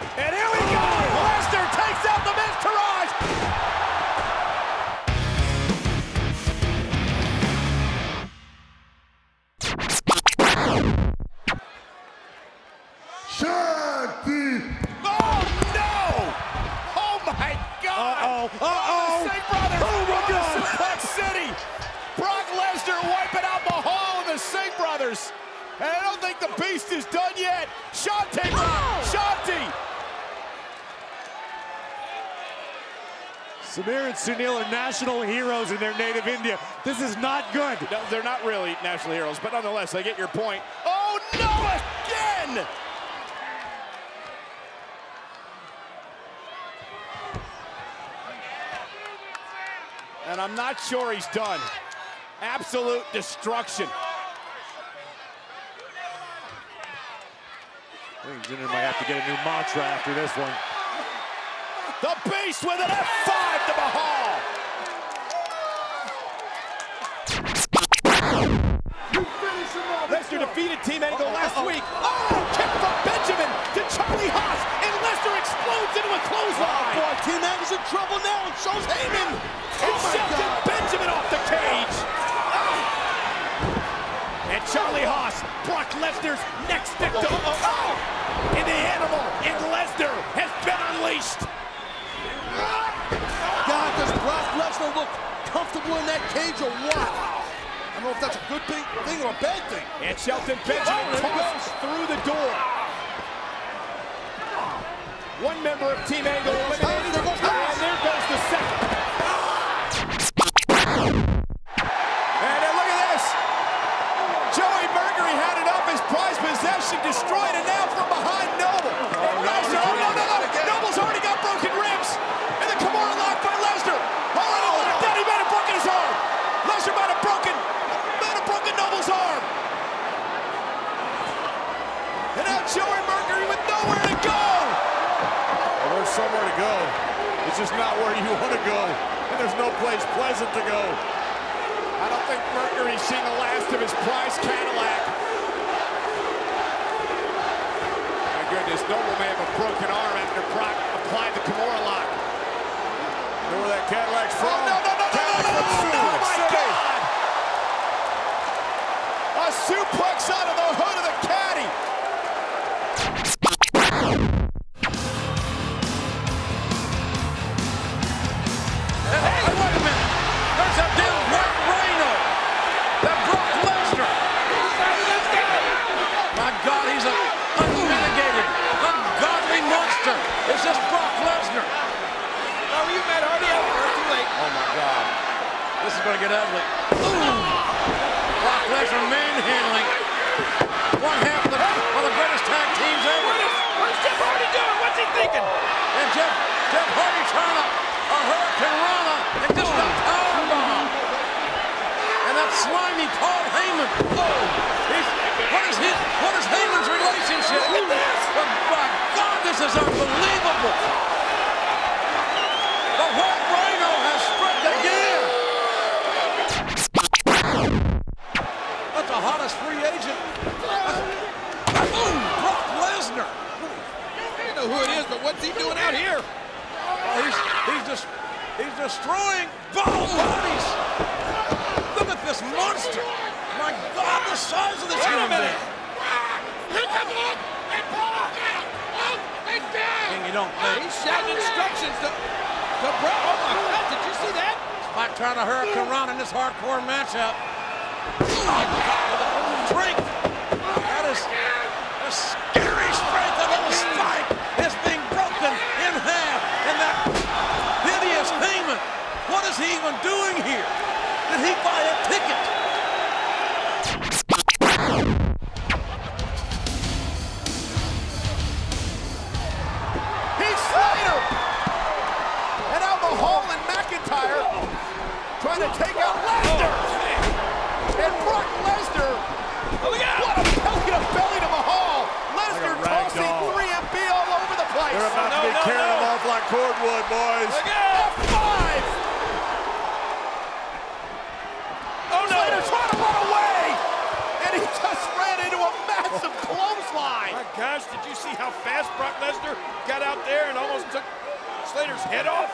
And here we go! Lesnar takes out the Miztourage! Shady! Oh, no! Oh, my God! Uh-oh! Uh-oh! Singh Brothers! Oh, my God! Suplex City! Brock Lesnar wiping out Mahal and the Singh Brothers! And I don't think the beast is done yet. Shanti, Brock, Shanti. Samir and Sunil are national heroes in their native India. This is not good. No, they're not really national heroes, but nonetheless, they get your point. Oh, no, again! And I'm not sure he's done. Absolute destruction. I think Jinder might have to get a new mantra after this one. The Beast with an F5 to Mahal! Lesnar defeated Team Angle last week. Oh, kick from Benjamin to Charlie Haas, and Lesnar explodes into a clothesline. Oh, boy, Team Angle's in trouble now, and shows Heyman. And Shelton Benjamin off the cage. Oh. And Charlie Haas, Brock Lesnar's next victim. And the animal in Lesnar has been unleashed. God, does Brock Lesnar look comfortable in that cage or what? I don't know if that's a good thing or a bad thing. And Shelton Benjamin goes through the door. One member of Team Angle eliminated, and there goes the second. And look at this. Joey Mercury had it up, his prized possession destroyed, and now from behind Noble. And Lesnar, no, Noble's already got broken ribs. And the Kimura lock by Lesnar. Already locked down, he might have broken his arm. Lesnar might have broken Noble's arm. And now Joey Mercury with nowhere to go. Well, there's somewhere to go. It's just not where you want to go. And there's no place pleasant to go. I don't think Mercury's seen the last of his prized Cadillac. My goodness, Noble may have a broken arm after Brock applied the Kimura lock. Know where that Cadillac's from? Oh, no, oh my God! A suplex out of the hood of the caddy. It's just Brock Lesnar. Oh, you mad? Already out. Too late. Oh my God. This is gonna get ugly. Ooh. Brock Lesnar manhandling one half of the greatest tag teams ever. What's Jeff Hardy doing? What's he thinking? And Jeff Hardy trying to hurricane rana and just a power bomb. And that slimy Paul Heyman. Oh. What is Heyman's relationship? Look at this. Brock. This is unbelievable! The White Rhino has struck again! That's the hottest free agent. Boom! Brock Lesnar! I don't know who it is, but what's he doing out here? Oh, he's destroying bodies! Look at this monster! My God, the size of this human being! Look at it! And you don't think. He's shouting instructions to Brock. Oh my God, did you see that? It's like trying to hurricane around in this hardcore matchup. Oh my God, with a strength. That is a scary strength of a spike. It's being broken in half. And that hideous Heyman. What is he even doing here? Did he buy a ticket? Trying to take out Lesnar! And Brock Lesnar! What a belly to belly to Mahal! Lesnar tossing 3MB all over the place! They're about to be carrying him off like cordwood, boys! Look out! F5! Oh no! Slater trying to run away! And he just ran into a massive close fly. My gosh, did you see how fast Brock Lesnar got out there and almost took Slater's head off?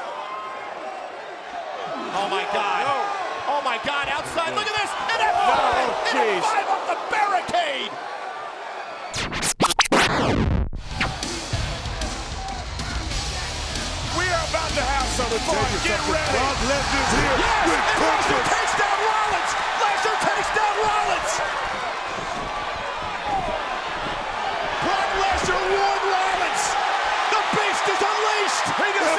Oh my God. Oh, no. Oh my God, outside, look at this. And a five, oh, and a five off the barricade. We are about to have some fun. Get ready. Brock Lesnar's here. Yes, with and Lesnar takes down Rollins. Lesnar takes down Rollins. Brock Lesnar won Rollins. The beast is unleashed. He just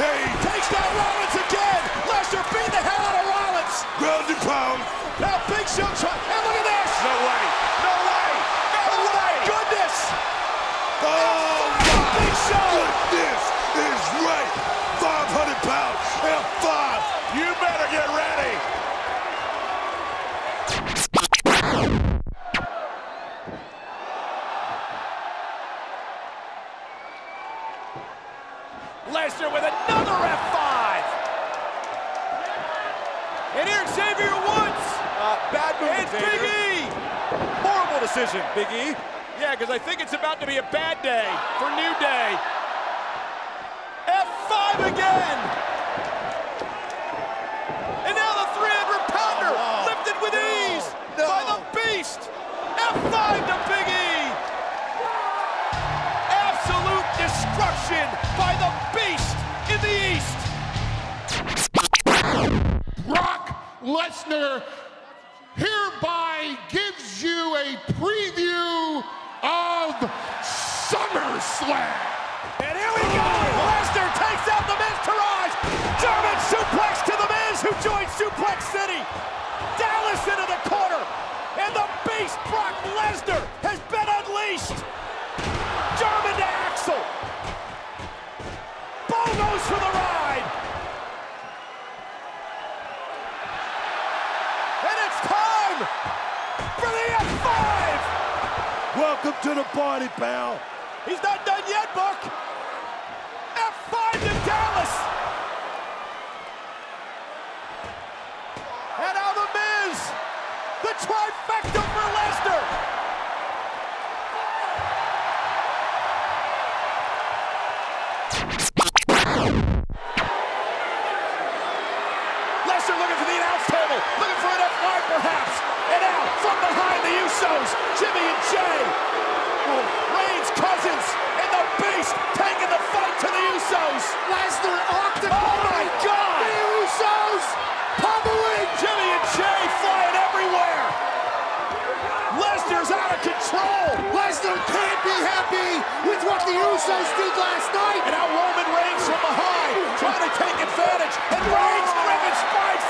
takes down Rollins again. Lesnar beat the hell out of Rollins. Ground and pound. Now Big Show try. And look at this. No way. No way. No way. Goodness. Oh, my Big Show. Goodness is right. 500 pounds. F5. You better get ready. Lesnar with another F5. And here's Xavier Woods. Bad move. And Big E. Horrible decision, Big E. Yeah, because I think it's about to be a bad day for New Day. F5 again. And now the 300 pounder lifted with ease by the beast. F5 to Big E. Absolute destruction by the beast in the East. Brock Lesnar hereby gives you a preview of SummerSlam. And here we go. Lesnar takes out the Miztourage. German suplex to the Miz, who joins Suplex City. Dallas into the corner. And the beast Brock Lesnar has been unleashed. German to Axel. Bo goes for the ride. And it's time for the F5. Welcome to the party, pal. He's not done yet, Buck. F5 to Dallas. And out the Miz. The trifecta for Lesnar. Looking for the announce table, looking for an F5 perhaps, and out from behind the Usos, Jimmy and Jay, Reigns, Cousins, and the Beast taking the fight to the Usos. Lesnar off the Oh my God! The Usos pummeling Jimmy and Jay, flying everywhere. Lesnar's out of control. Lesnar can't be happy with what the Usos did last night. And now Roman Reigns from behind, trying to take advantage, and Reigns rips his spine.